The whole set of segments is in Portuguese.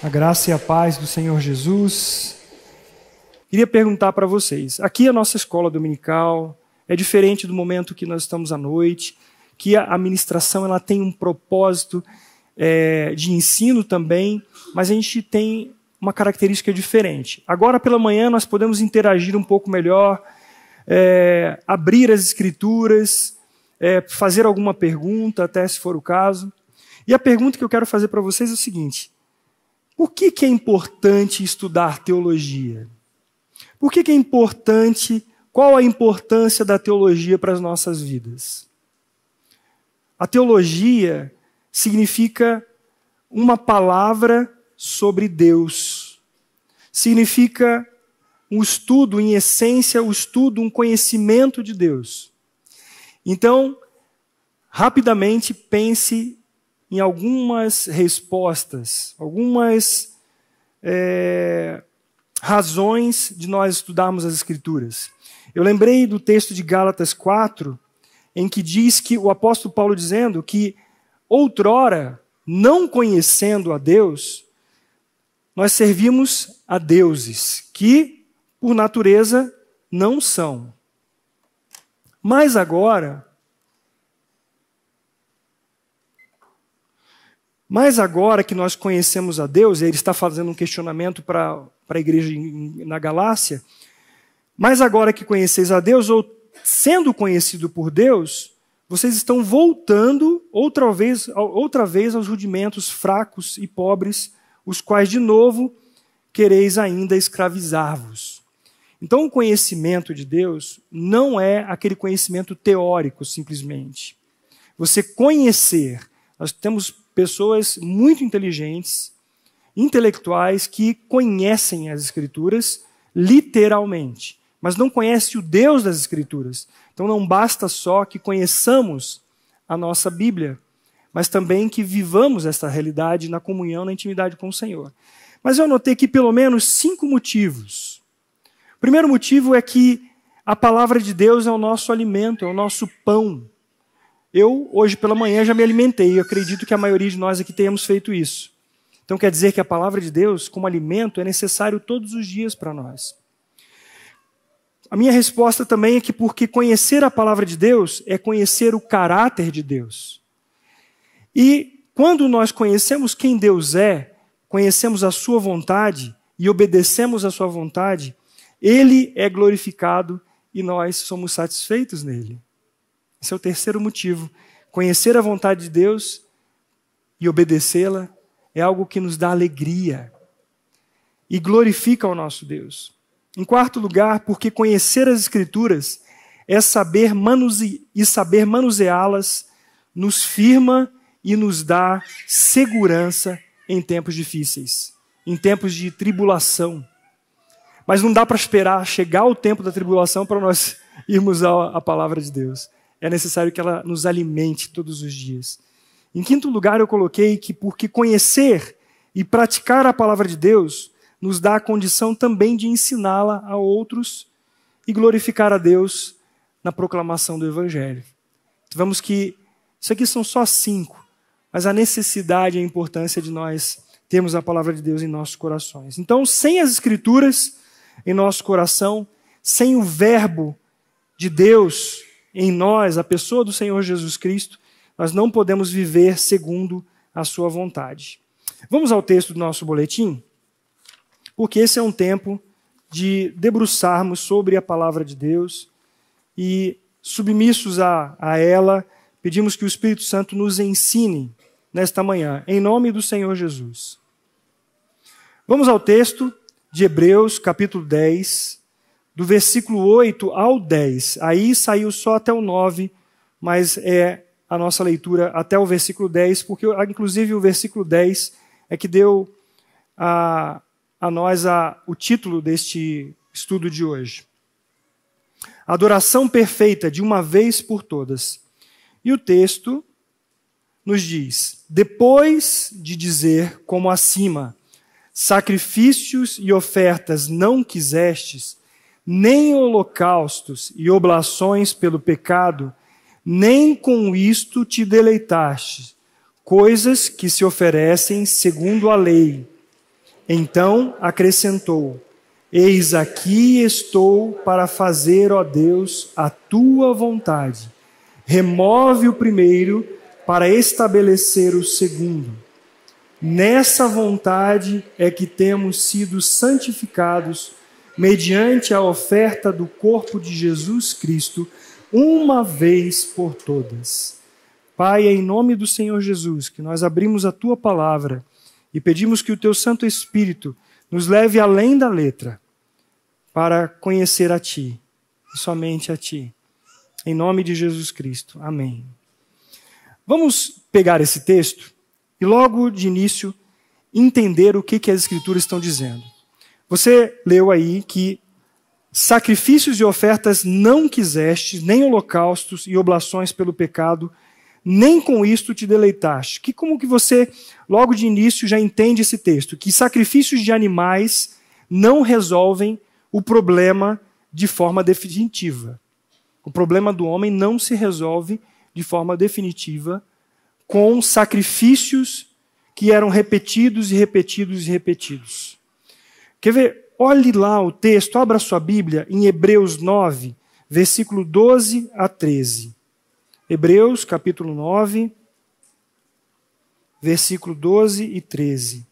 A graça e a paz do Senhor Jesus. Queria perguntar para vocês, aqui a nossa escola dominical é diferente do momento que nós estamos à noite, que a ministração ela tem um propósito de ensino também, mas a gente tem uma característica diferente. Agora pela manhã nós podemos interagir um pouco melhor, abrir as escrituras, fazer alguma pergunta, até se for o caso. E a pergunta que eu quero fazer para vocês é o seguinte: por que que é importante estudar teologia? Por que que é importante? Qual a importância da teologia para as nossas vidas? A teologia significa uma palavra sobre Deus. Significa um estudo, em essência, o estudo, um conhecimento de Deus. Então, rapidamente pense em algumas respostas, algumas razões de nós estudarmos as Escrituras. Eu lembrei do texto de Gálatas 4, em que diz que o apóstolo Paulo dizendo que outrora, não conhecendo a Deus, nós servimos a deuses que, por natureza, não são. Mas agora... Mas agora que nós conhecemos a Deus, ele está fazendo um questionamento para a igreja na Galácia, mas agora que conheceis a Deus, ou sendo conhecido por Deus, vocês estão voltando outra vez aos rudimentos fracos e pobres, os quais de novo quereis ainda escravizar-vos. Então o conhecimento de Deus não é aquele conhecimento teórico, simplesmente. Você conhecer, nós temos pessoas muito inteligentes, intelectuais, que conhecem as Escrituras literalmente, mas não conhecem o Deus das Escrituras. Então não basta só que conheçamos a nossa Bíblia, mas também que vivamos essa realidade na comunhão, na intimidade com o Senhor. Mas eu anotei aqui pelo menos 5 motivos. O primeiro motivo é que a palavra de Deus é o nosso alimento, é o nosso pão. Eu, hoje pela manhã, já me alimentei. Eu acredito que a maioria de nós aqui tenhamos feito isso. Então quer dizer que a palavra de Deus, como alimento, é necessário todos os dias para nós. A minha resposta também é que porque conhecer a palavra de Deus é conhecer o caráter de Deus. E quando nós conhecemos quem Deus é, conhecemos a sua vontade e obedecemos a sua vontade, ele é glorificado e nós somos satisfeitos nele. Esse é o terceiro motivo. Conhecer a vontade de Deus e obedecê-la é algo que nos dá alegria e glorifica o nosso Deus. Em quarto lugar, porque conhecer as Escrituras é saber manuseá-las, nos firma e nos dá segurança em tempos difíceis, em tempos de tribulação. Mas não dá para esperar chegar o tempo da tribulação para nós irmos à palavra de Deus. É necessário que ela nos alimente todos os dias. Em quinto lugar, eu coloquei que porque conhecer e praticar a palavra de Deus nos dá a condição também de ensiná-la a outros e glorificar a Deus na proclamação do Evangelho. Então, vemos que isso aqui são só 5, mas a necessidade e a importância de nós termos a palavra de Deus em nossos corações. Então, sem as Escrituras em nosso coração, sem o verbo de Deus em nós, a pessoa do Senhor Jesus Cristo, nós não podemos viver segundo a sua vontade. Vamos ao texto do nosso boletim? Porque esse é um tempo de debruçarmos sobre a palavra de Deus e, submissos a ela, pedimos que o Espírito Santo nos ensine nesta manhã, em nome do Senhor Jesus. Vamos ao texto de Hebreus, capítulo 10. Do versículo 8 ao 10, aí saiu só até o 9, mas é a nossa leitura até o versículo 10, porque inclusive o versículo 10 é que deu a nós o título deste estudo de hoje. Adoração perfeita de uma vez por todas. E o texto nos diz, depois de dizer como acima, sacrifícios e ofertas não quisestes, nem holocaustos e oblações pelo pecado, nem com isto te deleitaste, coisas que se oferecem segundo a lei. Então acrescentou: Eis aqui estou para fazer, ó Deus, a tua vontade. Remove o primeiro para estabelecer o segundo. Nessa vontade é que temos sido santificados mediante a oferta do corpo de Jesus Cristo, uma vez por todas. Pai, em nome do Senhor Jesus, que nós abrimos a Tua palavra e pedimos que o Teu Santo Espírito nos leve além da letra para conhecer a Ti, somente a Ti. Em nome de Jesus Cristo. Amém. Vamos pegar esse texto e logo de início entender o que as Escrituras estão dizendo. Você leu aí que sacrifícios e ofertas não quiseste, nem holocaustos e oblações pelo pecado, nem com isto te deleitaste. Que como que você, logo de início, já entende esse texto? Que sacrifícios de animais não resolvem o problema de forma definitiva. O problema do homem não se resolve de forma definitiva com sacrifícios que eram repetidos e repetidos e repetidos. Quer ver? Olhe lá o texto, abra sua Bíblia em Hebreus 9, versículo 12 a 13. Hebreus, capítulo 9, versículo 12 e 13.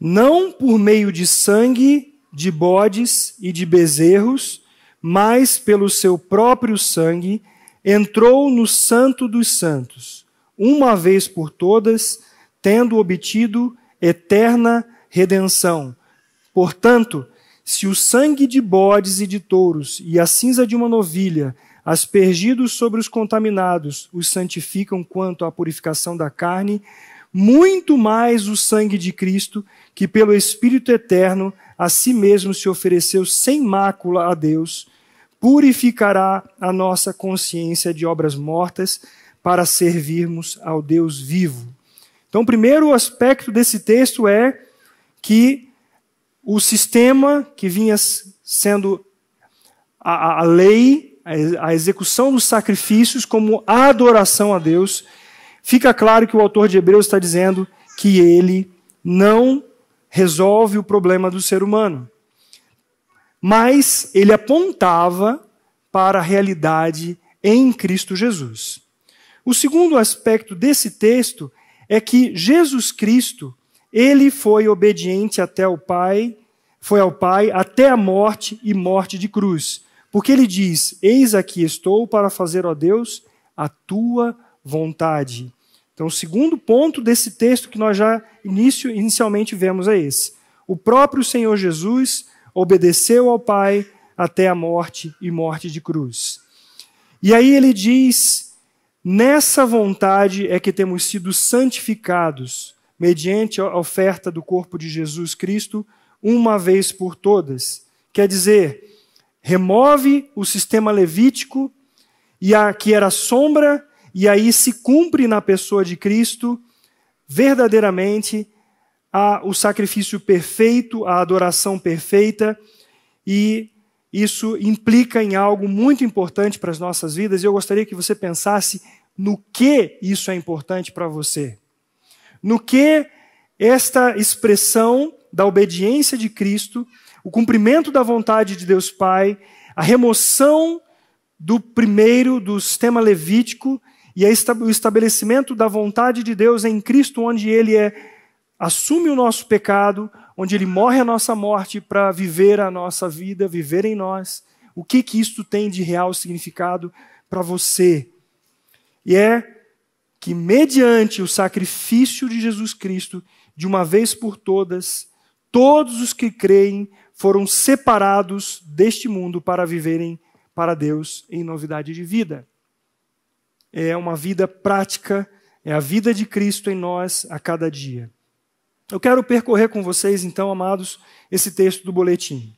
Não por meio de sangue, de bodes e de bezerros, mas pelo seu próprio sangue, entrou no Santo dos Santos, uma vez por todas, tendo obtido eterna redenção. Portanto, se o sangue de bodes e de touros e a cinza de uma novilha, aspergidos sobre os contaminados, os santificam quanto à purificação da carne, muito mais o sangue de Cristo, que pelo Espírito eterno a si mesmo se ofereceu sem mácula a Deus, purificará a nossa consciência de obras mortas para servirmos ao Deus vivo. Então, o primeiro aspecto desse texto é que o sistema que vinha sendo a lei, a execução dos sacrifícios como a adoração a Deus, fica claro que o autor de Hebreus está dizendo que ele não resolve o problema do ser humano. Mas ele apontava para a realidade em Cristo Jesus. O segundo aspecto desse texto é que Jesus Cristo, ele foi obediente até o Pai, foi ao Pai até a morte e morte de cruz. Porque ele diz: Eis aqui estou para fazer, ó Deus, a tua vontade. Então, o segundo ponto desse texto que nós já inicialmente vemos é esse. O próprio Senhor Jesus obedeceu ao Pai até a morte e morte de cruz. E aí ele diz: nessa vontade é que temos sido santificados, mediante a oferta do corpo de Jesus Cristo, uma vez por todas. Quer dizer, remove o sistema levítico, e a que era sombra, e aí se cumpre na pessoa de Cristo, verdadeiramente, o sacrifício perfeito, a adoração perfeita, e isso implica em algo muito importante para as nossas vidas, e eu gostaria que você pensasse no que isso é importante para você. No que esta expressão da obediência de Cristo, o cumprimento da vontade de Deus Pai, a remoção do primeiro, do sistema levítico, e o estabelecimento da vontade de Deus em Cristo, onde ele assume o nosso pecado, onde ele morre a nossa morte para viver a nossa vida, viver em nós. O que isto tem de real significado para você? E é que mediante o sacrifício de Jesus Cristo, de uma vez por todas, todos os que creem foram separados deste mundo para viverem para Deus em novidade de vida. É uma vida prática, é a vida de Cristo em nós a cada dia. Eu quero percorrer com vocês, então, amados, esse texto do boletim.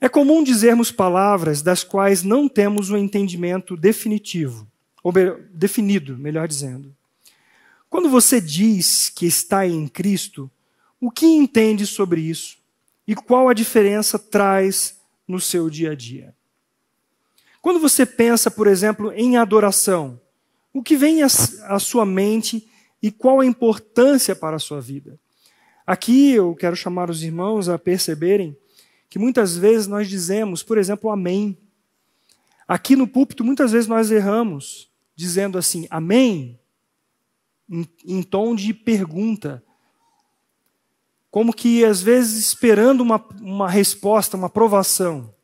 É comum dizermos palavras das quais não temos um entendimento definitivo, ou definido, melhor dizendo. Quando você diz que está em Cristo, o que entende sobre isso? E qual a diferença traz no seu dia a dia. Quando você pensa, por exemplo, em adoração, o que vem à sua mente e qual a importância para a sua vida? Aqui eu quero chamar os irmãos a perceberem que muitas vezes nós dizemos, por exemplo, amém. Aqui no púlpito, muitas vezes nós erramos, dizendo assim, amém, em tom de pergunta. Como que, às vezes, esperando uma resposta, uma aprovação.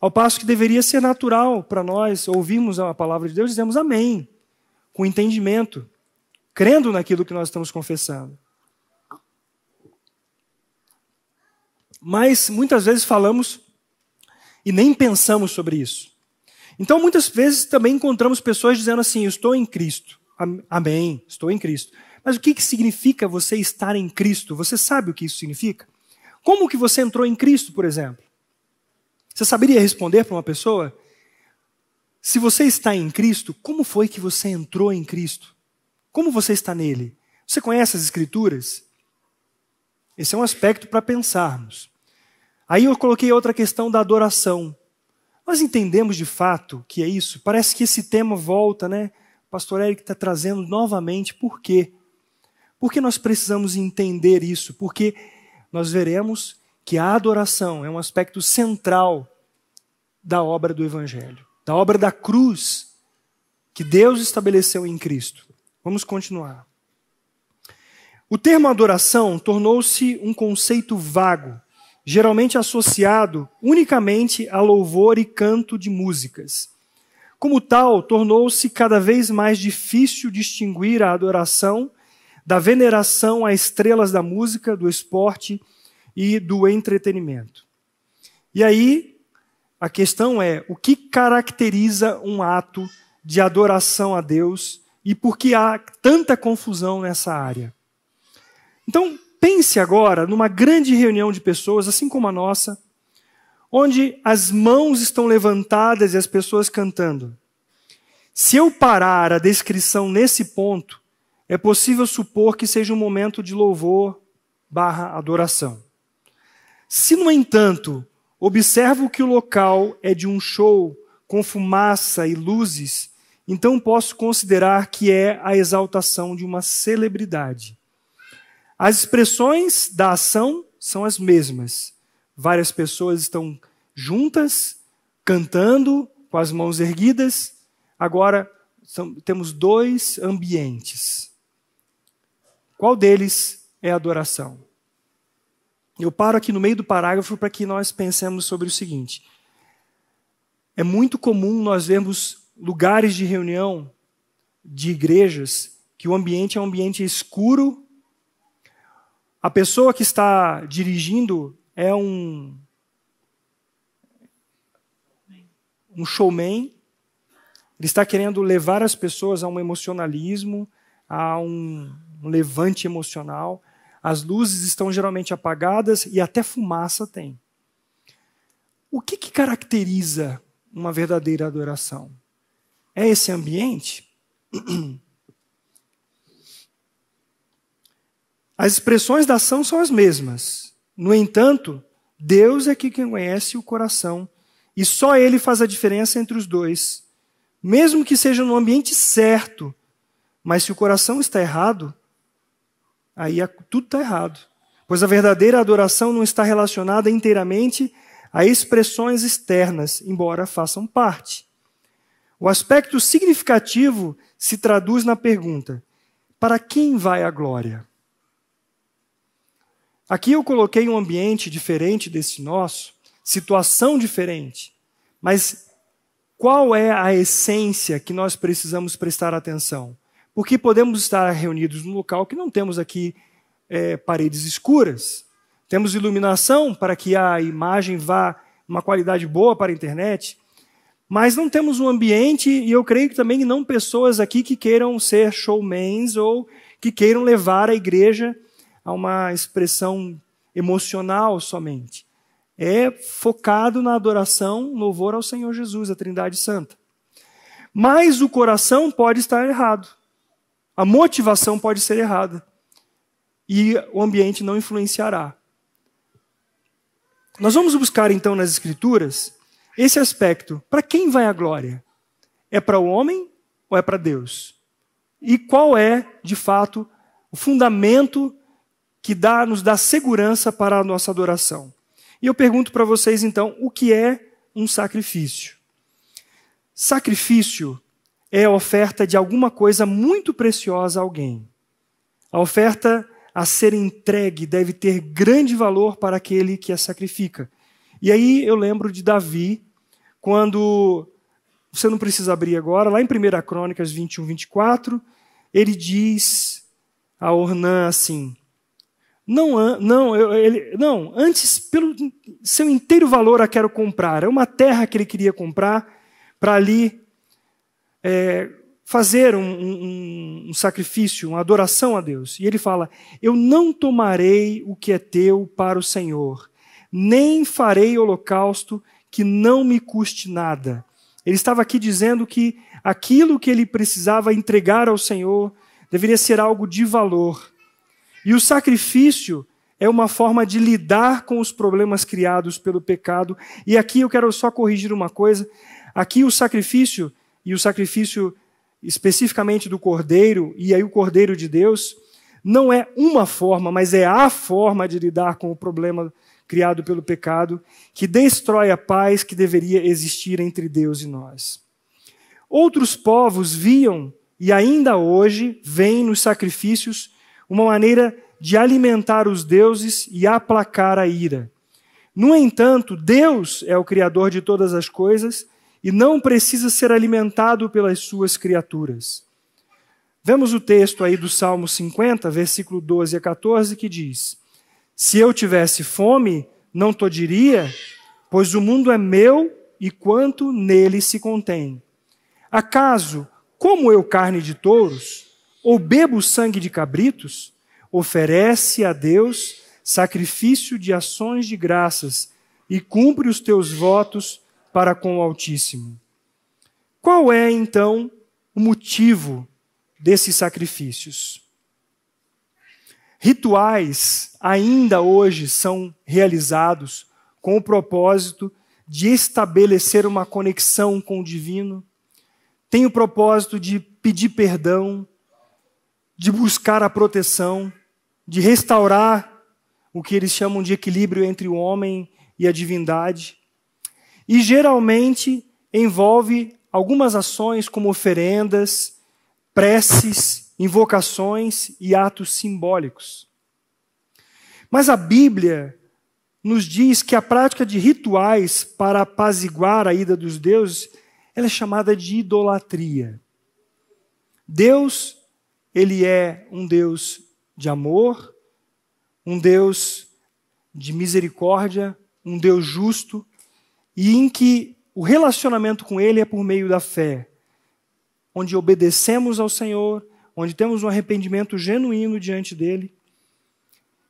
Ao passo que deveria ser natural para nós ouvirmos a palavra de Deus, dizemos amém, com entendimento, crendo naquilo que nós estamos confessando. Mas, muitas vezes, falamos e nem pensamos sobre isso. Então, muitas vezes, também encontramos pessoas dizendo assim, eu estou em Cristo. Amém, estou em Cristo. Mas o que significa você estar em Cristo? Você sabe o que isso significa? Como que você entrou em Cristo, por exemplo? Você saberia responder para uma pessoa? Se você está em Cristo, como foi que você entrou em Cristo? Como você está nele? Você conhece as Escrituras? Esse é um aspecto para pensarmos. Aí eu coloquei outra questão da adoração. Nós entendemos de fato que é isso? Parece que esse tema volta, né? O pastor Eric está trazendo novamente. Por quê? Porque nós precisamos entender isso. Porque nós veremos que a adoração é um aspecto central da obra do Evangelho. Da obra da cruz que Deus estabeleceu em Cristo. Vamos continuar. O termo adoração tornou-se um conceito vago, geralmente associado unicamente a louvor e canto de músicas. Como tal, tornou-se cada vez mais difícil distinguir a adoração da veneração a estrelas da música, do esporte e do entretenimento. E aí, a questão é, o que caracteriza um ato de adoração a Deus e por que há tanta confusão nessa área? Então, pense agora numa grande reunião de pessoas, assim como a nossa, onde as mãos estão levantadas e as pessoas cantando. Se eu parar a descrição nesse ponto, é possível supor que seja um momento de louvor / adoração. Se, no entanto, observo que o local é de um show com fumaça e luzes, então posso considerar que é a exaltação de uma celebridade. As expressões da ação são as mesmas. Várias pessoas estão juntas, cantando, com as mãos erguidas. Agora, temos dois ambientes. Qual deles é a adoração? Eu paro aqui no meio do parágrafo para que nós pensemos sobre o seguinte. É muito comum nós vermos lugares de reunião de igrejas que o ambiente é um ambiente escuro. A pessoa que está dirigindo é um showman. Ele está querendo levar as pessoas a um emocionalismo, a um levante emocional. As luzes estão geralmente apagadas e até fumaça tem. O que caracteriza uma verdadeira adoração? É esse ambiente? As expressões da ação são as mesmas. No entanto, Deus é quem conhece o coração e só Ele faz a diferença entre os dois. Mesmo que seja no ambiente certo, mas se o coração está errado, aí tudo está errado. Pois a verdadeira adoração não está relacionada inteiramente a expressões externas, embora façam parte. O aspecto significativo se traduz na pergunta: para quem vai a glória? Aqui eu coloquei um ambiente diferente desse nosso, situação diferente, mas qual é a essência que nós precisamos prestar atenção? Porque podemos estar reunidos num local que não temos aqui paredes escuras. Temos iluminação para que a imagem vá uma qualidade boa para a internet, mas não temos um ambiente, e eu creio que também não pessoas aqui que queiram ser showmans ou que queiram levar a igreja a uma expressão emocional somente. É focado na adoração, louvor ao Senhor Jesus, a Trindade Santa. Mas o coração pode estar errado. A motivação pode ser errada. E o ambiente não influenciará. Nós vamos buscar então nas Escrituras esse aspecto. Para quem vai a glória? É para o homem ou é para Deus? E qual é, de fato, o fundamento que nos dá segurança para a nossa adoração? E eu pergunto para vocês, então, o que é um sacrifício? Sacrifício é a oferta de alguma coisa muito preciosa a alguém. A oferta a ser entregue deve ter grande valor para aquele que a sacrifica. E aí eu lembro de Davi, quando... Você não precisa abrir agora. Lá em 1 Crônicas 21, 24, ele diz a Ornã assim, antes pelo seu inteiro valor a quero comprar. É uma terra que ele queria comprar para ali fazer um sacrifício, uma adoração a Deus. E ele fala, eu não tomarei o que é teu para o Senhor, nem farei holocausto que não me custe nada. Ele estava aqui dizendo que aquilo que ele precisava entregar ao Senhor deveria ser algo de valor. E o sacrifício é uma forma de lidar com os problemas criados pelo pecado. E aqui eu quero só corrigir uma coisa. Aqui o sacrifício, e o sacrifício especificamente do Cordeiro, e aí o Cordeiro de Deus, não é uma forma, mas é a forma de lidar com o problema criado pelo pecado, que destrói a paz que deveria existir entre Deus e nós. Outros povos viam, e ainda hoje, veem nos sacrifícios uma maneira de alimentar os deuses e aplacar a ira. No entanto, Deus é o Criador de todas as coisas e não precisa ser alimentado pelas suas criaturas. Vemos o texto aí do Salmo 50, versículo 12 a 14, que diz... Se eu tivesse fome, não te diria, pois o mundo é meu e quanto nele se contém. Acaso, como eu carne de touros, ou bebo sangue de cabritos, oferece a Deus sacrifício de ações de graças e cumpre os teus votos para com o Altíssimo. Qual é, então, o motivo desses sacrifícios? Rituais ainda hoje são realizados com o propósito de estabelecer uma conexão com o divino, tem o propósito de pedir perdão, de buscar a proteção, de restaurar o que eles chamam de equilíbrio entre o homem e a divindade. E geralmente envolve algumas ações como oferendas, preces, invocações e atos simbólicos. Mas a Bíblia nos diz que a prática de rituais para apaziguar a ira dos deuses, ela é chamada de idolatria. Deus, ele é um Deus de amor, um Deus de misericórdia, um Deus justo, e em que o relacionamento com ele é por meio da fé, onde obedecemos ao Senhor, onde temos um arrependimento genuíno diante dele.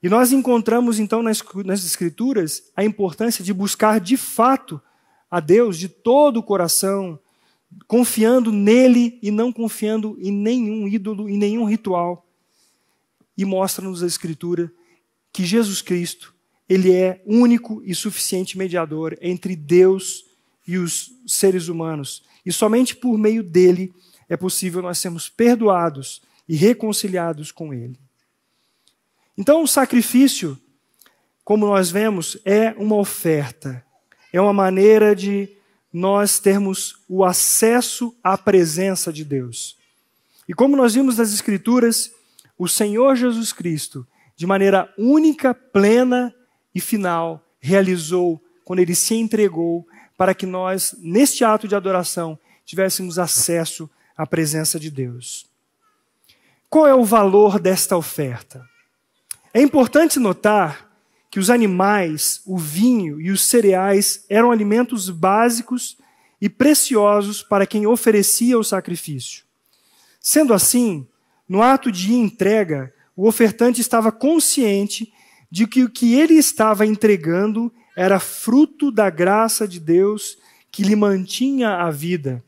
E nós encontramos, então, nas Escrituras, a importância de buscar, de fato, a Deus de todo o coração, confiando nele e não confiando em nenhum ídolo, em nenhum ritual. E mostra-nos a Escritura que Jesus Cristo, ele é único e suficiente mediador entre Deus e os seres humanos. E somente por meio dele é possível nós sermos perdoados e reconciliados com ele. Então, o sacrifício, como nós vemos, é uma oferta. É uma maneira de nós termos o acesso à presença de Deus. E como nós vimos nas Escrituras, o Senhor Jesus Cristo, de maneira única, plena e final, realizou quando ele se entregou para que nós, neste ato de adoração, tivéssemos acesso a presença de Deus. Qual é o valor desta oferta? É importante notar que os animais, o vinho e os cereais eram alimentos básicos e preciosos para quem oferecia o sacrifício. Sendo assim, no ato de entrega, o ofertante estava consciente de que o que ele estava entregando era fruto da graça de Deus que lhe mantinha a vida.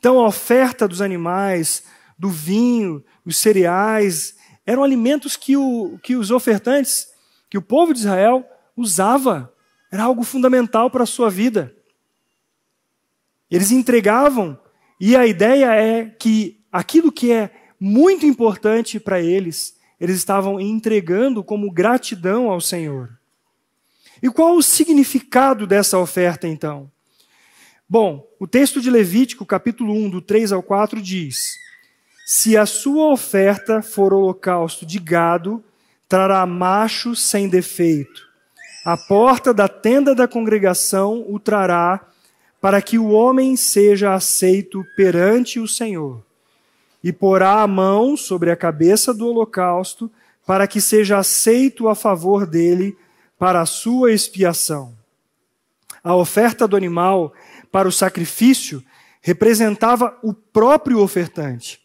Então, a oferta dos animais, do vinho, os cereais, eram alimentos que os ofertantes, que o povo de Israel usava Era algo fundamental para a sua vida. Eles entregavam, e a ideia é que aquilo que é muito importante para eles, eles estavam entregando como gratidão ao Senhor. E qual o significado dessa oferta, então? Bom, o texto de Levítico, capítulo 1, do 3 ao 4, diz: se a sua oferta for holocausto de gado, trará macho sem defeito. A porta da tenda da congregação o trará, para que o homem seja aceito perante o Senhor. E porá a mão sobre a cabeça do holocausto, para que seja aceito a favor dele, para a sua expiação. A oferta do animal para o sacrifício representava o próprio ofertante.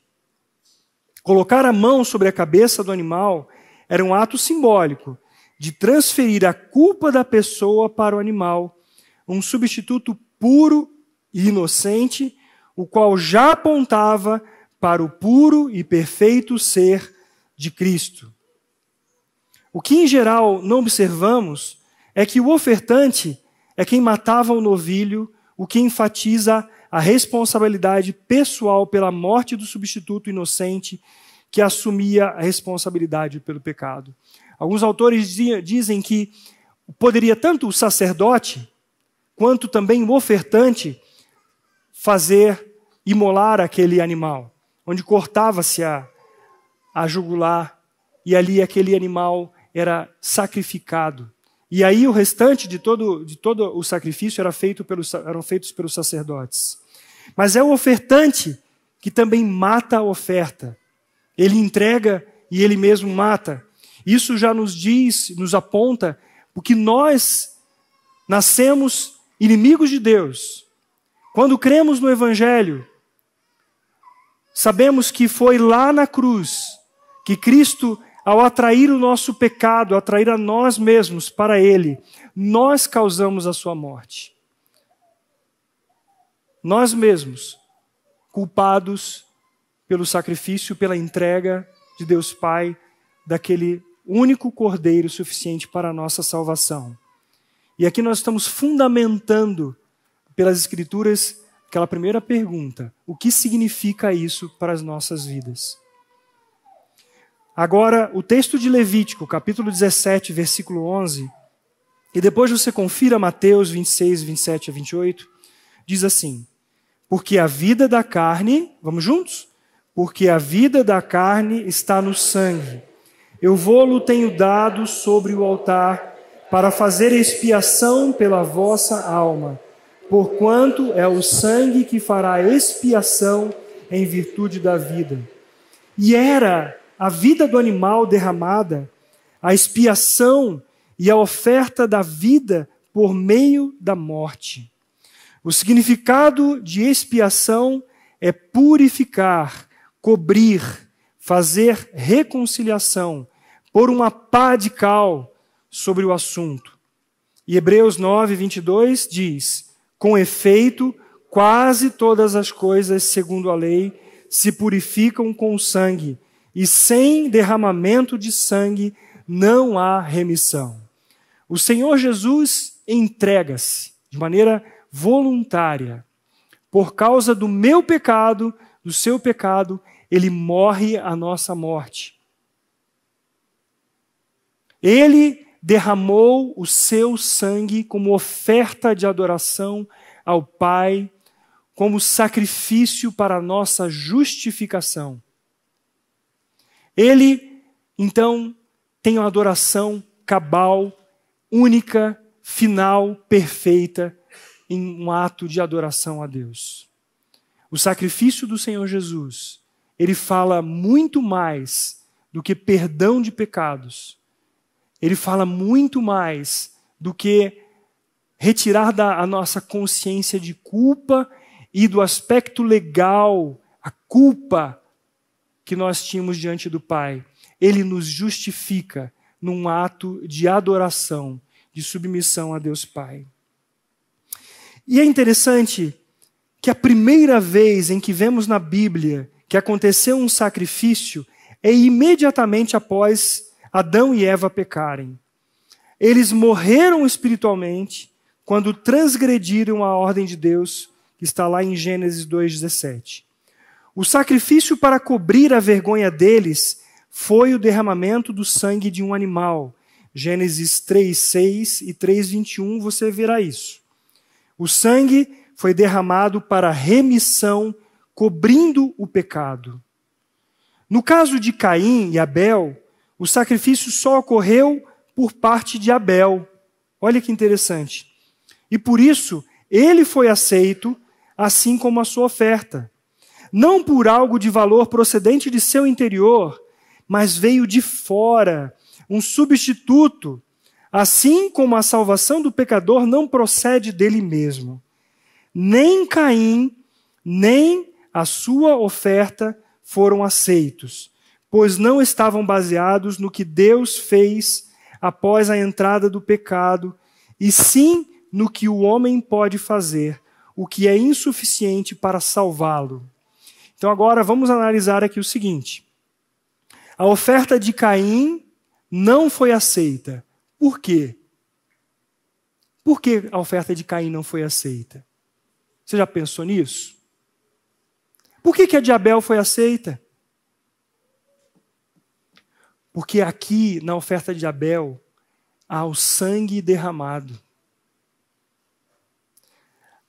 Colocar a mão sobre a cabeça do animal era um ato simbólico de transferir a culpa da pessoa para o animal, um substituto puro e inocente, o qual já apontava para o puro e perfeito ser de Cristo. O que em geral não observamos é que o ofertante é quem matava o novilho, o que enfatiza a responsabilidade pessoal pela morte do substituto inocente que assumia a responsabilidade pelo pecado. Alguns autores dizem que poderia tanto o sacerdote quanto também o ofertante fazer imolar aquele animal, onde cortava-se a jugular e ali aquele animal era sacrificado. E aí o restante de todo o sacrifício eram feitos pelos sacerdotes. Mas é o ofertante que também mata a oferta. Ele entrega e ele mesmo mata. Isso já nos diz, nos aponta, porque nós nascemos inimigos de Deus. Quando cremos no Evangelho, sabemos que foi lá na cruz que Cristo, ao atrair o nosso pecado, atrair a nós mesmos para Ele, nós causamos a sua morte. Nós mesmos, culpados pelo sacrifício, pela entrega de Deus Pai, daquele único Cordeiro suficiente para a nossa salvação. E aqui nós estamos fundamentando, pelas Escrituras, aquela primeira pergunta: o que significa isso para as nossas vidas? Agora, o texto de Levítico, capítulo 17, versículo 11, e depois você confira Mateus 26, 27 a 28, diz assim: porque a vida da carne, vamos juntos? Porque a vida da carne está no sangue. Eu vô-lo tenho dado sobre o altar para fazer expiação pela vossa alma, porquanto é o sangue que fará expiação em virtude da vida. E era a vida do animal derramada, a expiação e a oferta da vida por meio da morte. O significado de expiação é purificar, cobrir, fazer reconciliação, pôr uma pá de cal sobre o assunto. E Hebreus 9, 22 diz: com efeito, quase todas as coisas, segundo a lei, se purificam com sangue, e sem derramamento de sangue não há remissão. O Senhor Jesus entrega-se de maneira voluntária. Por causa do meu pecado, do seu pecado, ele morre a nossa morte. Ele derramou o seu sangue como oferta de adoração ao Pai, como sacrifício para a nossa justificação. Ele, então, tem uma adoração cabal, única, final, perfeita, em um ato de adoração a Deus. O sacrifício do Senhor Jesus, ele fala muito mais do que perdão de pecados. Ele fala muito mais do que retirar da nossa consciência de culpa e do aspecto legal, a culpa que nós tínhamos diante do Pai. Ele nos justifica num ato de adoração, de submissão a Deus Pai. E é interessante que a primeira vez em que vemos na Bíblia que aconteceu um sacrifício é imediatamente após Adão e Eva pecarem. Eles morreram espiritualmente quando transgrediram a ordem de Deus, que está lá em Gênesis 2,17. O sacrifício para cobrir a vergonha deles foi o derramamento do sangue de um animal. Gênesis 3,6 e 3,21, você verá isso. O sangue foi derramado para remissão, cobrindo o pecado. No caso de Caim e Abel, o sacrifício só ocorreu por parte de Abel. Olha que interessante. E por isso, ele foi aceito, assim como a sua oferta. Não por algo de valor procedente de seu interior, mas veio de fora, um substituto, assim como a salvação do pecador não procede dele mesmo. Nem Caim, nem a sua oferta foram aceitos, pois não estavam baseados no que Deus fez após a entrada do pecado, e sim no que o homem pode fazer, o que é insuficiente para salvá-lo. Então agora vamos analisar aqui o seguinte. A oferta de Caim não foi aceita. Por quê? Por que a oferta de Caim não foi aceita? Você já pensou nisso? Por que a de Abel foi aceita? Porque aqui, na oferta de Abel, há o sangue derramado.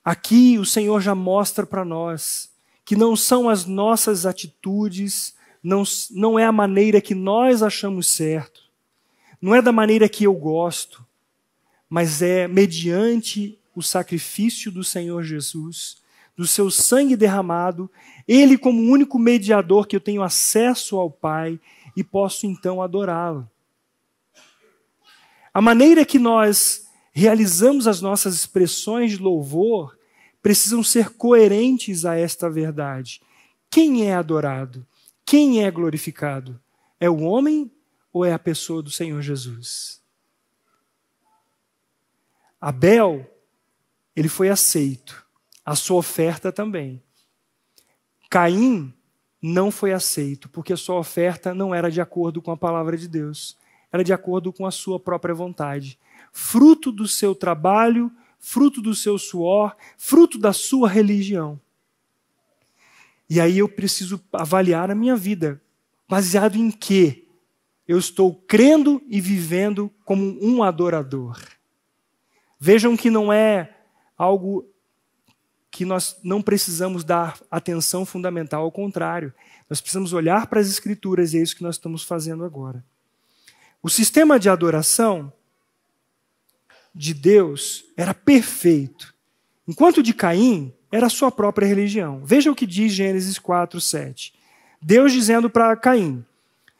Aqui o Senhor já mostra para nós que não são as nossas atitudes, não é a maneira que nós achamos certo, não é da maneira que eu gosto, mas é mediante o sacrifício do Senhor Jesus, do seu sangue derramado, ele como único mediador que eu tenho acesso ao Pai e posso então adorá-lo. A maneira que nós realizamos as nossas expressões de louvor precisam ser coerentes a esta verdade. Quem é adorado? Quem é glorificado? É o homem ou é a pessoa do Senhor Jesus? Abel, ele foi aceito. A sua oferta também. Caim não foi aceito, porque a sua oferta não era de acordo com a palavra de Deus. Era de acordo com a sua própria vontade. Fruto do seu trabalho, fruto do seu suor, fruto da sua religião. E aí eu preciso avaliar a minha vida. Baseado em quê? Eu estou crendo e vivendo como um adorador. Vejam que não é algo que nós não precisamos dar atenção fundamental, ao contrário. Nós precisamos olhar para as Escrituras e é isso que nós estamos fazendo agora. O sistema de adoração de Deus era perfeito, enquanto de Caim era a sua própria religião. Veja o que diz Gênesis 4, 7. Deus dizendo para Caim,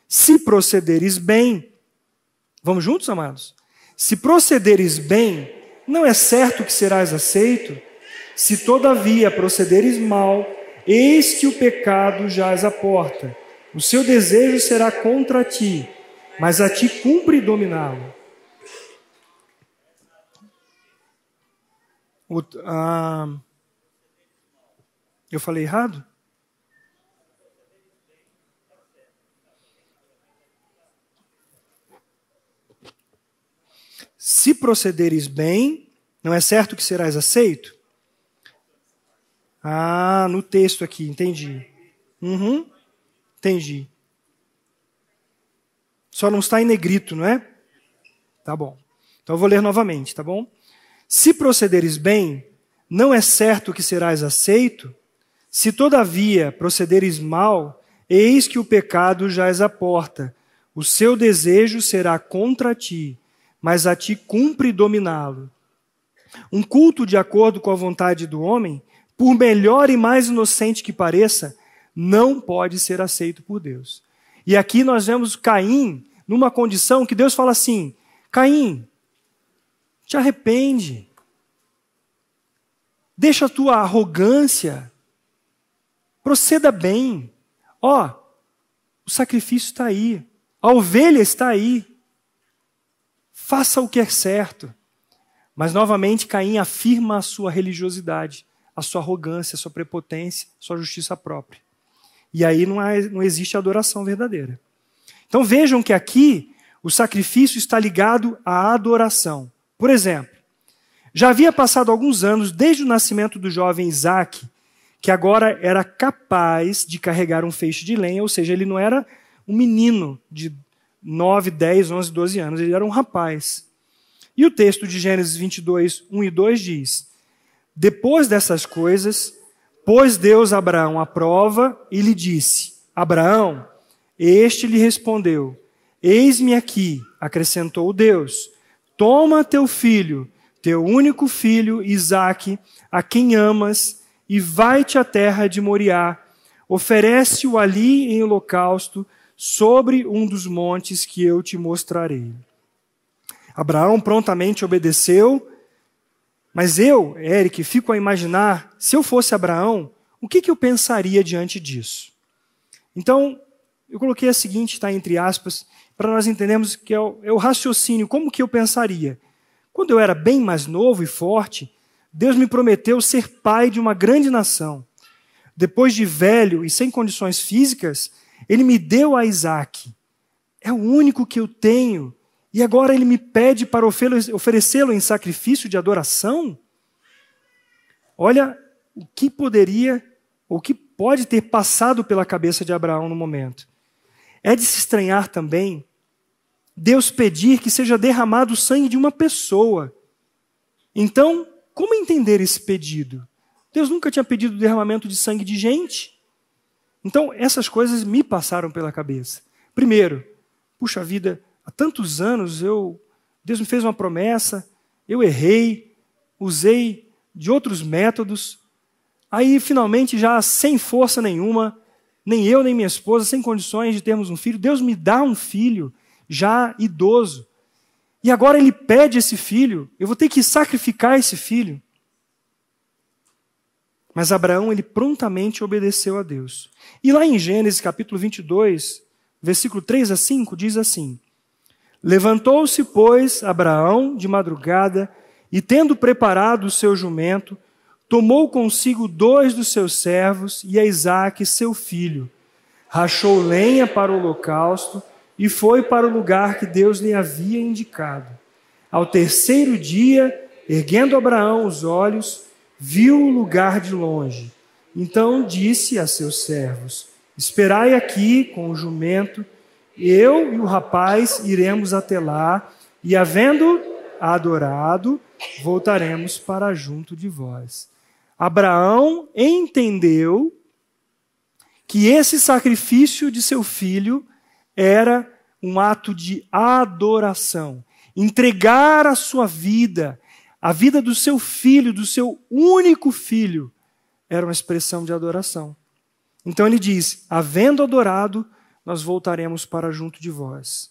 se procederes bem, vamos juntos, amados? Se procederes bem, não é certo que serás aceito? Se todavia procederes mal, eis que o pecado jaz à porta. O seu desejo será contra ti, mas a ti cumpre dominá-lo. Eu falei errado? Se procederes bem, não é certo que serás aceito? Ah, no texto aqui, entendi. Entendi. Só não está em negrito, não é? Tá bom. Então eu vou ler novamente, tá bom? Se procederes bem, não é certo que serás aceito? Se todavia procederes mal, eis que o pecado jaz à porta. O seu desejo será contra ti, mas a ti cumpre dominá-lo. Um culto de acordo com a vontade do homem, por melhor e mais inocente que pareça, não pode ser aceito por Deus. E aqui nós vemos Caim numa condição que Deus fala assim, Caim, te arrepende. Deixa a tua arrogância. Proceda bem. Ó, o sacrifício está aí. A ovelha está aí. Faça o que é certo. Mas novamente Caim afirma a sua religiosidade, a sua arrogância, a sua prepotência, a sua justiça própria. E aí não existe adoração verdadeira. Então vejam que aqui O sacrifício está ligado à adoração. Por exemplo, já havia passado alguns anos desde o nascimento do jovem Isaac, que agora era capaz de carregar um feixe de lenha, ou seja, ele não era um menino de 9, 10, 11, 12 anos, ele era um rapaz. E o texto de Gênesis 22, 1 e 2 diz: depois dessas coisas, pôs Deus a Abraão à prova e lhe disse: Abraão. Este lhe respondeu: eis-me aqui. Acrescentou Deus: toma teu filho, teu único filho Isaque, a quem amas, e vai-te à terra de Moriá. Oferece-o ali em holocausto, sobre um dos montes que eu te mostrarei. Abraão prontamente obedeceu, mas eu, Eric, fico a imaginar, se eu fosse Abraão, o que eu pensaria diante disso? Então, eu coloquei a seguinte, tá, entre aspas, para nós entendermos que é o raciocínio, como que eu pensaria. Quando eu era bem mais novo e forte, Deus me prometeu ser pai de uma grande nação. Depois de velho e sem condições físicas, ele me deu a Isaque. É o único que eu tenho. E agora ele me pede para oferecê-lo em sacrifício de adoração? Olha o que poderia, ou o que pode ter passado pela cabeça de Abraão no momento. É de se estranhar também Deus pedir que seja derramado o sangue de uma pessoa. Então, como entender esse pedido? Deus nunca tinha pedido derramamento de sangue de gente. Então, essas coisas me passaram pela cabeça. Primeiro, puxa vida, há tantos anos Deus me fez uma promessa, eu errei, usei de outros métodos, aí finalmente já sem força nenhuma, nem eu nem minha esposa, sem condições de termos um filho, Deus me dá um filho já idoso. E agora ele pede esse filho, eu vou ter que sacrificar esse filho. Mas Abraão, ele prontamente obedeceu a Deus. E lá em Gênesis capítulo 22, versículo 3 a 5, diz assim: levantou-se, pois, Abraão de madrugada, e tendo preparado o seu jumento, tomou consigo 2 dos seus servos e a Isaque, seu filho. Rachou lenha para o holocausto e foi para o lugar que Deus lhe havia indicado. Ao terceiro dia, erguendo Abraão os olhos, viu o lugar de longe. Então disse a seus servos: esperai aqui com o jumento, eu e o rapaz iremos até lá, e havendo adorado, voltaremos para junto de vós. Abraão entendeu que esse sacrifício de seu filho era um ato de adoração. Entregar a sua vida, a vida do seu filho, do seu único filho, era uma expressão de adoração. Então ele diz: havendo adorado, nós voltaremos para junto de vós.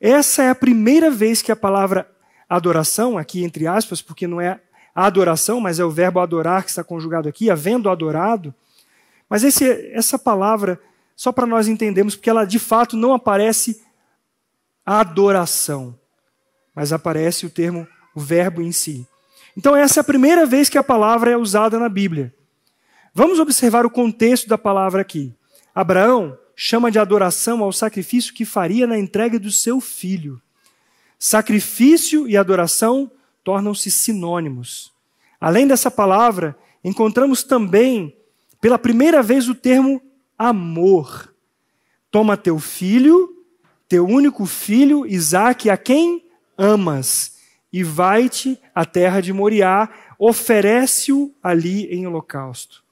Essa é a primeira vez que a palavra adoração, aqui entre aspas, porque não é adoração, mas é o verbo adorar que está conjugado aqui, havendo adorado. Mas essa palavra, só para nós entendermos, porque ela de fato não aparece adoração, mas aparece o termo adoração, o verbo em si. Então essa é a primeira vez que a palavra é usada na Bíblia. Vamos observar o contexto da palavra aqui. Abraão chama de adoração ao sacrifício que faria na entrega do seu filho. Sacrifício e adoração tornam-se sinônimos. Além dessa palavra, encontramos também, pela primeira vez, o termo amor. Toma teu filho, teu único filho, Isaque, a quem amas, e vai-te à terra de Moriá, oferece-o ali em holocausto.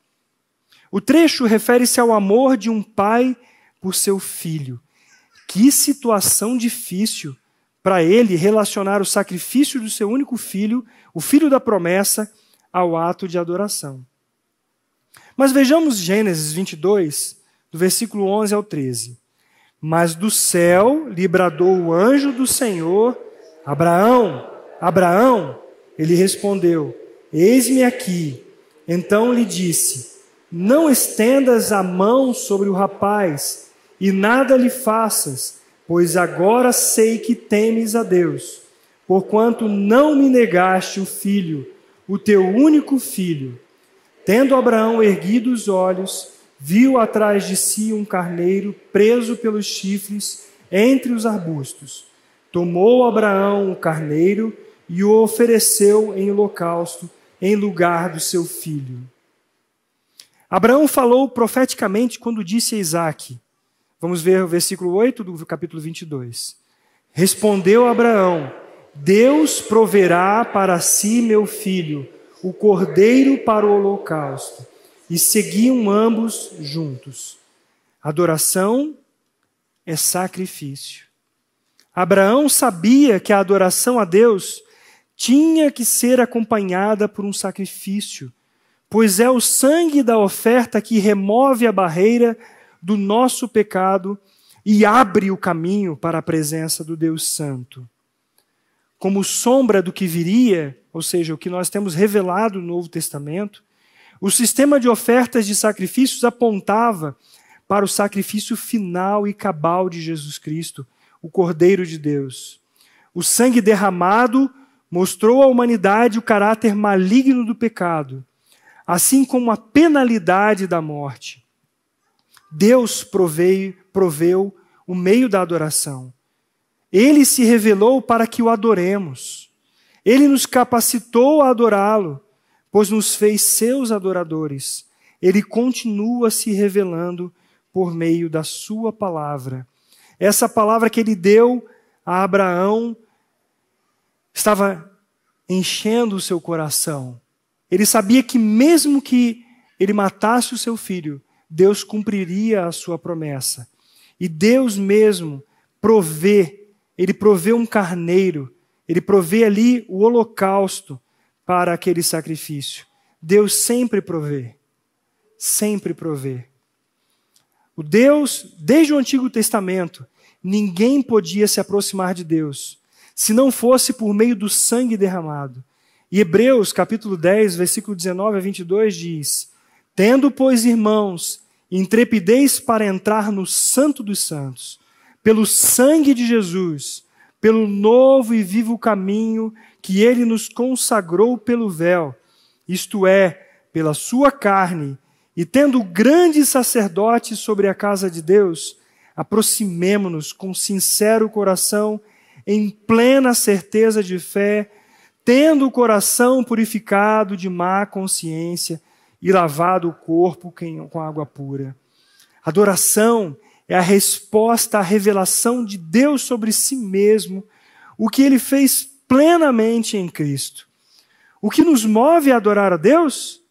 O trecho refere-se ao amor de um pai por seu filho. Que situação difícil para ele relacionar o sacrifício do seu único filho, o filho da promessa, ao ato de adoração. Mas vejamos Gênesis 22, do versículo 11 ao 13. Mas do céu lhe bradou o anjo do Senhor: Abraão, Abraão. Ele respondeu: eis-me aqui. Então lhe disse: não estendas a mão sobre o rapaz, e nada lhe faças, pois agora sei que temes a Deus, porquanto não me negaste o filho, o teu único filho. Tendo Abraão erguido os olhos, viu atrás de si um carneiro preso pelos chifres entre os arbustos. Tomou Abraão um carneiro e o ofereceu em holocausto, em lugar do seu filho. Abraão falou profeticamente quando disse a Isaque. Vamos ver o versículo 8 do capítulo 22. Respondeu Abraão: Deus proverá para si, meu filho, o cordeiro para o holocausto. E seguiam ambos juntos. Adoração é sacrifício. Abraão sabia que a adoração a Deus tinha que ser acompanhada por um sacrifício, pois é o sangue da oferta que remove a barreira do nosso pecado e abre o caminho para a presença do Deus Santo. Como sombra do que viria, ou seja, o que nós temos revelado no Novo Testamento, o sistema de ofertas de sacrifícios apontava para o sacrifício final e cabal de Jesus Cristo, o Cordeiro de Deus. O sangue derramado mostrou à humanidade o caráter maligno do pecado, assim como a penalidade da morte. Deus proveu o meio da adoração. Ele se revelou para que o adoremos. Ele nos capacitou a adorá-lo, pois nos fez seus adoradores. Ele continua se revelando por meio da sua palavra. Essa palavra que ele deu a Abraão estava enchendo o seu coração. Ele sabia que mesmo que ele matasse o seu filho, Deus cumpriria a sua promessa. E Deus mesmo provê, ele provê um carneiro, ele provê ali o holocausto para aquele sacrifício. Deus sempre provê, sempre provê. O Deus, desde o Antigo Testamento, ninguém podia se aproximar de Deus, se não fosse por meio do sangue derramado. E Hebreus, capítulo 10, versículo 19 a 22, diz: Tendo, pois, irmãos, intrepidez para entrar no Santo dos Santos, pelo sangue de Jesus, pelo novo e vivo caminho que ele nos consagrou pelo véu, isto é, pela sua carne, e tendo grande sacerdote sobre a casa de Deus, aproximemo-nos com sincero coração, em plena certeza de fé, tendo o coração purificado de má consciência e lavado o corpo com água pura. Adoração é a resposta à revelação de Deus sobre si mesmo, o que ele fez plenamente em Cristo. O que nos move a adorar a Deus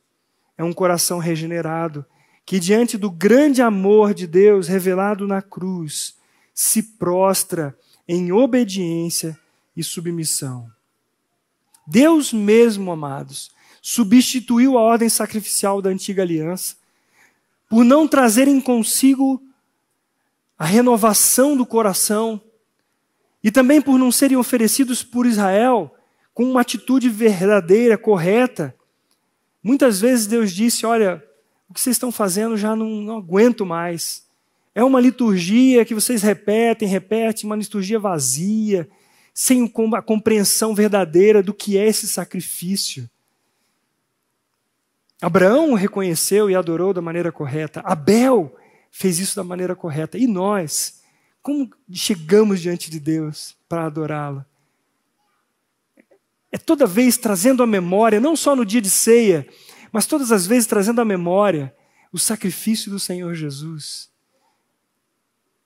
é um coração regenerado, que diante do grande amor de Deus revelado na cruz, se prostra em obediência e submissão. Deus mesmo, amados, substituiu a ordem sacrificial da antiga aliança por não trazerem consigo a renovação do coração e também por não serem oferecidos por Israel com uma atitude verdadeira, correta. Muitas vezes Deus disse: olha, o que vocês estão fazendo já não aguento mais. É uma liturgia que vocês repetem, uma liturgia vazia, sem a compreensão verdadeira do que é esse sacrifício. Abraão reconheceu e adorou da maneira correta. Abel fez isso da maneira correta. E nós, como chegamos diante de Deus para adorá-lo? É toda vez trazendo à memória, não só no dia de ceia, mas todas as vezes trazendo à memória o sacrifício do Senhor Jesus.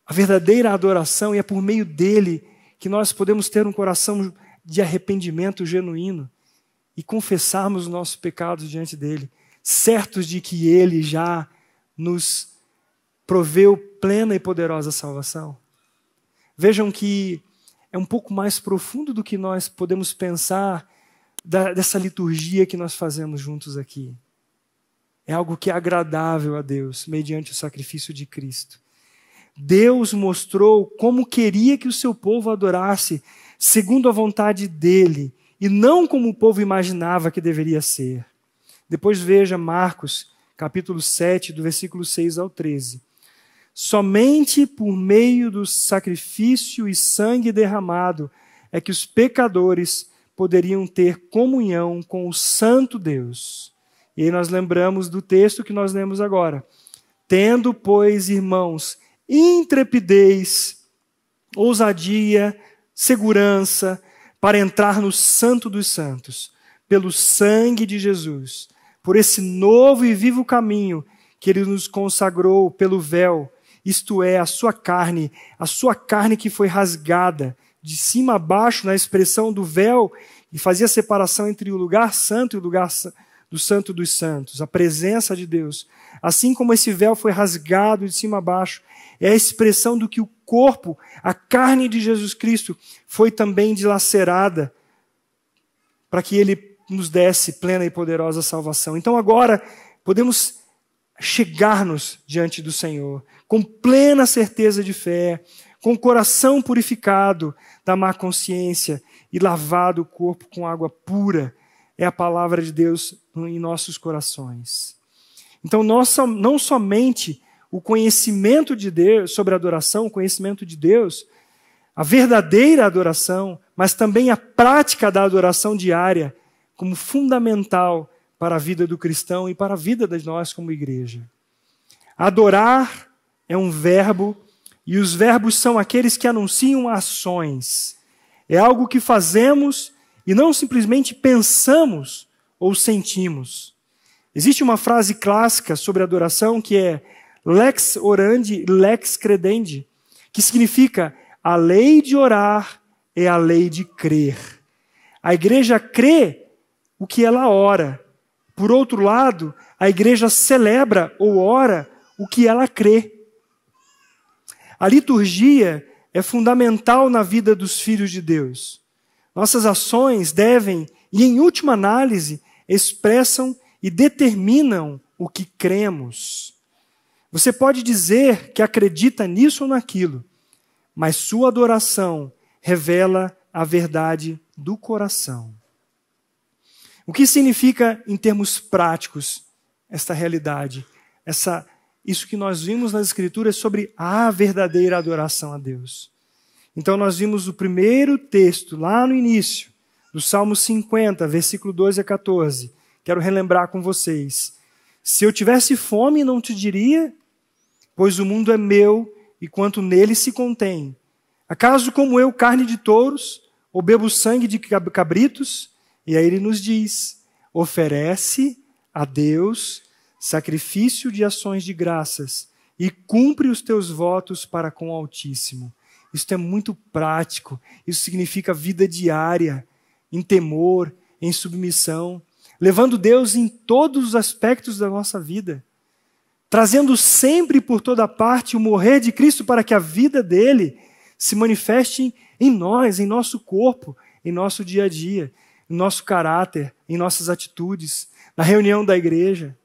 A verdadeira adoração, e é por meio dele que nós podemos ter um coração de arrependimento genuíno e confessarmos os nossos pecados diante dele, certos de que ele já nos proveu plena e poderosa salvação. Vejam que é um pouco mais profundo do que nós podemos pensar dessa liturgia que nós fazemos juntos aqui. É algo que é agradável a Deus, mediante o sacrifício de Cristo. Deus mostrou como queria que o seu povo adorasse, segundo a vontade dele, e não como o povo imaginava que deveria ser. Depois veja Marcos, capítulo 7, do versículo 6 ao 13. Somente por meio do sacrifício e sangue derramado é que os pecadores poderiam ter comunhão com o Santo Deus. E aí nós lembramos do texto que nós lemos agora. Tendo, pois, irmãos, intrepidez, ousadia, segurança para entrar no Santo dos Santos, pelo sangue de Jesus, por esse novo e vivo caminho que ele nos consagrou pelo véu, isto é, a sua carne que foi rasgada de cima a baixo na expressão do véu e fazia a separação entre o lugar santo e o lugar do Santo dos Santos, a presença de Deus. Assim como esse véu foi rasgado de cima a baixo, é a expressão do que o corpo, a carne de Jesus Cristo, foi também dilacerada para que ele nos desse plena e poderosa salvação. Então agora podemos chegar-nos diante do Senhor com plena certeza de fé, com o coração purificado da má consciência e lavado o corpo com água pura. É a palavra de Deus em nossos corações. Então, não somente o conhecimento de Deus sobre a adoração, o conhecimento de Deus, a verdadeira adoração, mas também a prática da adoração diária como fundamental para a vida do cristão e para a vida de nós como igreja. Adorar é um verbo, e os verbos são aqueles que anunciam ações. É algo que fazemos e não simplesmente pensamos ou sentimos. Existe uma frase clássica sobre adoração que é lex orandi, lex credendi, que significa a lei de orar é a lei de crer. A igreja crê o que ela ora. Por outro lado, a igreja celebra ou ora o que ela crê. A liturgia é fundamental na vida dos filhos de Deus. Nossas ações devem, e em última análise, expressam e determinam o que cremos. Você pode dizer que acredita nisso ou naquilo, mas sua adoração revela a verdade do coração. O que significa, em termos práticos, esta realidade? Isso que nós vimos nas Escrituras sobre a verdadeira adoração a Deus. Então nós vimos o primeiro texto, lá no início, do Salmo 50, versículo 12 a 14. Quero relembrar com vocês. Se eu tivesse fome, não te diria, pois o mundo é meu e quanto nele se contém. Acaso como eu carne de touros, ou bebo sangue de cabritos? E aí ele nos diz, oferece a Deus sacrifício de ações de graças e cumpre os teus votos para com o Altíssimo. Isto é muito prático, isso significa vida diária, em temor, em submissão, levando Deus em todos os aspectos da nossa vida, trazendo sempre por toda parte o morrer de Cristo para que a vida dele se manifeste em nós, em nosso corpo, em nosso dia a dia, no nosso caráter, em nossas atitudes, na reunião da igreja.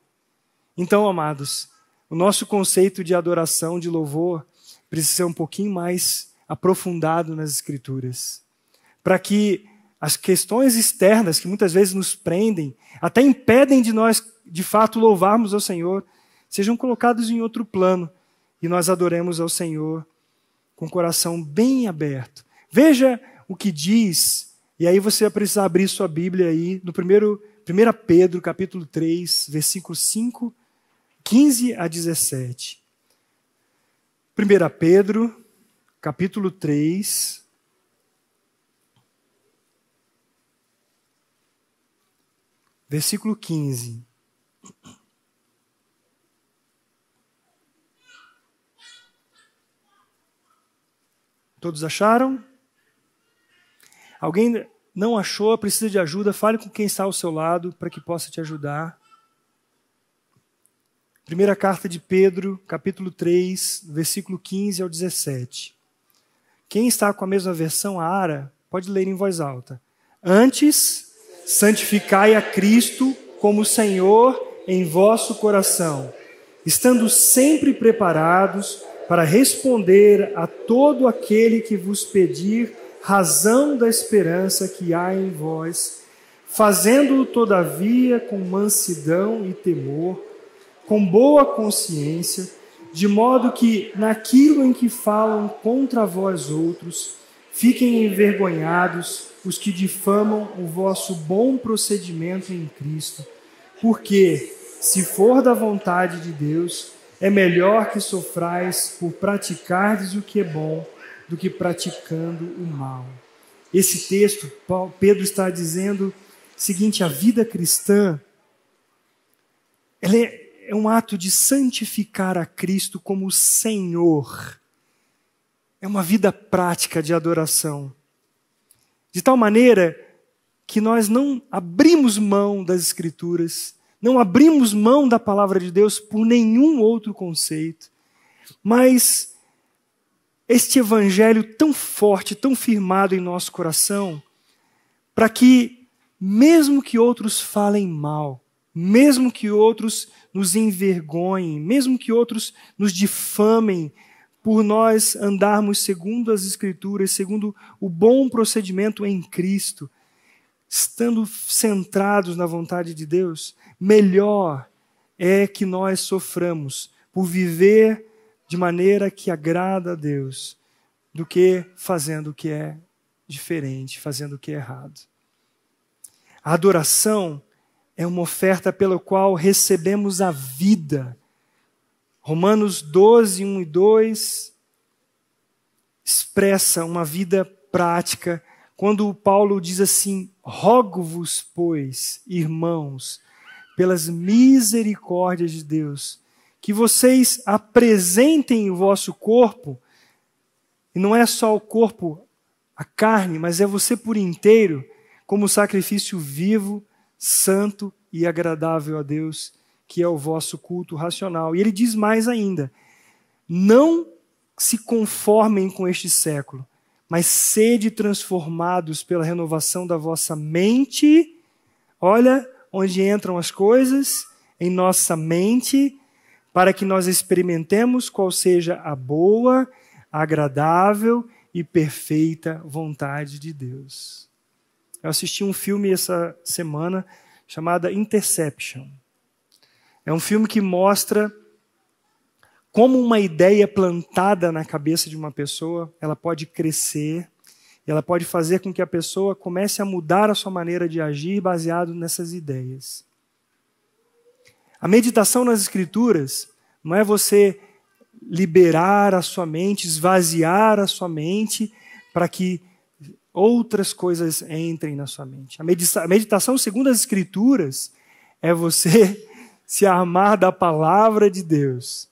Então, amados, o nosso conceito de adoração, de louvor, precisa ser um pouquinho mais aprofundado nas Escrituras, para que as questões externas que muitas vezes nos prendem, até impedem de nós, de fato, louvarmos ao Senhor, sejam colocados em outro plano e nós adoremos ao Senhor com o coração bem aberto. Veja o que diz. E aí você vai precisar abrir sua Bíblia aí, no 1 Pedro, capítulo 3, versículo 5, 15 a 17. 1 Pedro, capítulo 3, versículo 15. Todos acharam? Alguém não achou, precisa de ajuda, fale com quem está ao seu lado para que possa te ajudar. Primeira carta de Pedro, capítulo 3, versículo 15 ao 17. Quem está com a mesma versão, a Ara, pode ler em voz alta. Antes, santificai a Cristo como Senhor em vosso coração, estando sempre preparados para responder a todo aquele que vos pedir razão da esperança que há em vós, fazendo-o todavia com mansidão e temor, com boa consciência, de modo que naquilo em que falam contra vós outros, fiquem envergonhados os que difamam o vosso bom procedimento em Cristo. Porque, se for da vontade de Deus, é melhor que sofrais por praticardes o que é bom, do que praticando o mal. Esse texto, Pedro está dizendo o seguinte: a vida cristã, ela é um ato de santificar a Cristo como Senhor. É uma vida prática de adoração. De tal maneira que nós não abrimos mão das Escrituras, não abrimos mão da palavra de Deus por nenhum outro conceito, mas este evangelho tão forte, tão firmado em nosso coração, para que mesmo que outros falem mal, mesmo que outros nos envergonhem, mesmo que outros nos difamem, por nós andarmos segundo as Escrituras, segundo o bom procedimento em Cristo, estando centrados na vontade de Deus, melhor é que nós soframos por viver de maneira que agrada a Deus, do que fazendo o que é diferente, fazendo o que é errado. A adoração é uma oferta pela qual recebemos a vida. Romanos 12, 1 e 2 expressa uma vida prática, quando Paulo diz assim: rogo-vos, pois, irmãos, pelas misericórdias de Deus, que vocês apresentem o vosso corpo, e não é só o corpo, a carne, mas é você por inteiro, como sacrifício vivo, santo e agradável a Deus, que é o vosso culto racional. E ele diz mais ainda: não se conformem com este século, mas sede transformados pela renovação da vossa mente. Olha onde entram as coisas, em nossa mente, para que nós experimentemos qual seja a boa, agradável e perfeita vontade de Deus. Eu assisti um filme essa semana chamado Interception. É um filme que mostra como uma ideia plantada na cabeça de uma pessoa, ela pode crescer, ela pode fazer com que a pessoa comece a mudar a sua maneira de agir baseado nessas ideias. A meditação nas Escrituras não é você liberar a sua mente, esvaziar a sua mente para que outras coisas entrem na sua mente. A meditação segundo as Escrituras é você se armar da palavra de Deus,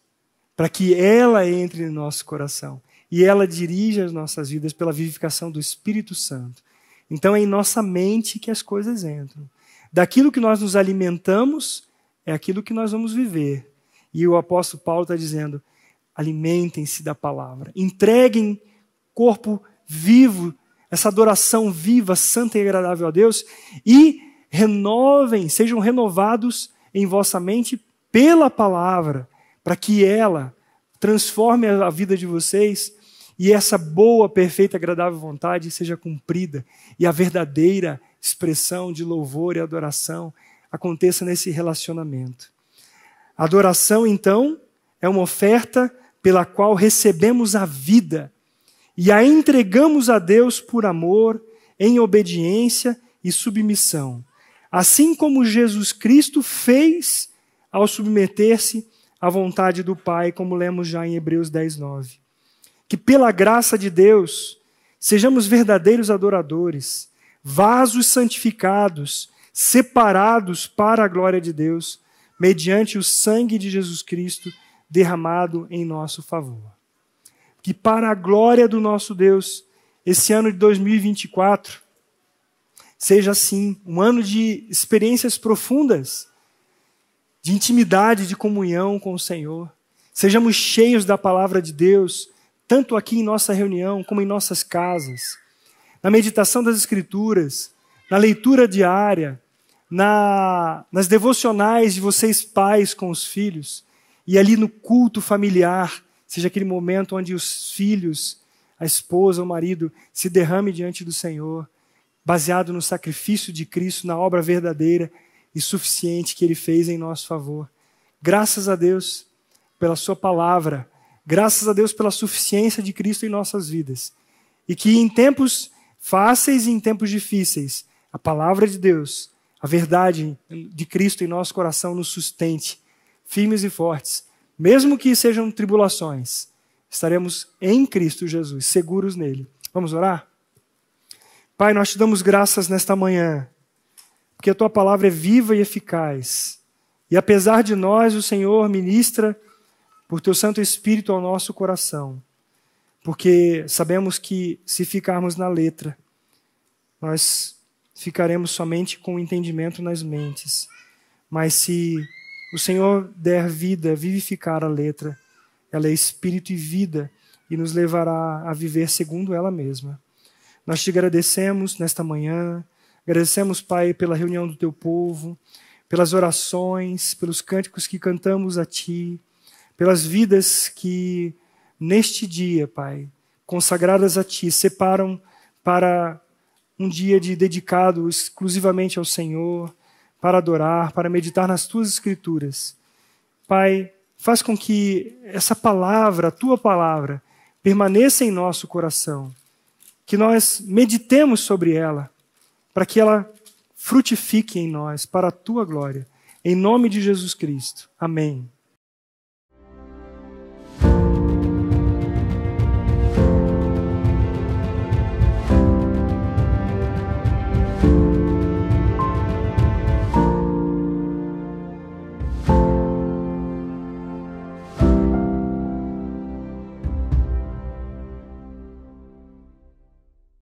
para que ela entre no nosso coração e ela dirija as nossas vidas pela vivificação do Espírito Santo. Então é em nossa mente que as coisas entram. Daquilo que nós nos alimentamos é aquilo que nós vamos viver. E o apóstolo Paulo está dizendo: alimentem-se da palavra, entreguem corpo vivo, essa adoração viva, santa e agradável a Deus, e renovem, sejam renovados em vossa mente pela palavra, para que ela transforme a vida de vocês e essa boa, perfeita, agradável vontade seja cumprida e a verdadeira expressão de louvor e adoração aconteça nesse relacionamento. A adoração, então, é uma oferta pela qual recebemos a vida e a entregamos a Deus por amor, em obediência e submissão, assim como Jesus Cristo fez ao submeter-se à vontade do Pai, como lemos já em Hebreus 10, 9. Que pela graça de Deus sejamos verdadeiros adoradores, vasos santificados, separados para a glória de Deus, mediante o sangue de Jesus Cristo derramado em nosso favor. Que para a glória do nosso Deus, esse ano de 2024, seja assim, um ano de experiências profundas, de intimidade, de comunhão com o Senhor. Sejamos cheios da palavra de Deus, tanto aqui em nossa reunião, como em nossas casas. Na meditação das Escrituras, na leitura diária, nas devocionais de vocês pais com os filhos, e ali no culto familiar, seja aquele momento onde os filhos, a esposa, o marido, se derrame diante do Senhor, baseado no sacrifício de Cristo, na obra verdadeira e suficiente que ele fez em nosso favor. Graças a Deus pela sua palavra, graças a Deus pela suficiência de Cristo em nossas vidas. E que em tempos fáceis e em tempos difíceis, a palavra de Deus, a verdade de Cristo em nosso coração nos sustente, firmes e fortes. Mesmo que sejam tribulações, estaremos em Cristo Jesus, seguros nele. Vamos orar? Pai, nós te damos graças nesta manhã, porque a tua palavra é viva e eficaz. E apesar de nós, o Senhor ministra por teu Santo Espírito ao nosso coração. Porque sabemos que se ficarmos na letra, nós ficaremos somente com o entendimento nas mentes. Mas se o Senhor der vida, vivificar a letra, ela é espírito e vida e nos levará a viver segundo ela mesma. Nós te agradecemos nesta manhã, agradecemos, Pai, pela reunião do teu povo, pelas orações, pelos cânticos que cantamos a ti, pelas vidas que neste dia, Pai, consagradas a ti, separam para um dia dedicado exclusivamente ao Senhor, para adorar, para meditar nas tuas escrituras. Pai, faz com que essa palavra, a tua palavra, permaneça em nosso coração, que nós meditemos sobre ela, para que ela frutifique em nós, para a tua glória. Em nome de Jesus Cristo. Amém.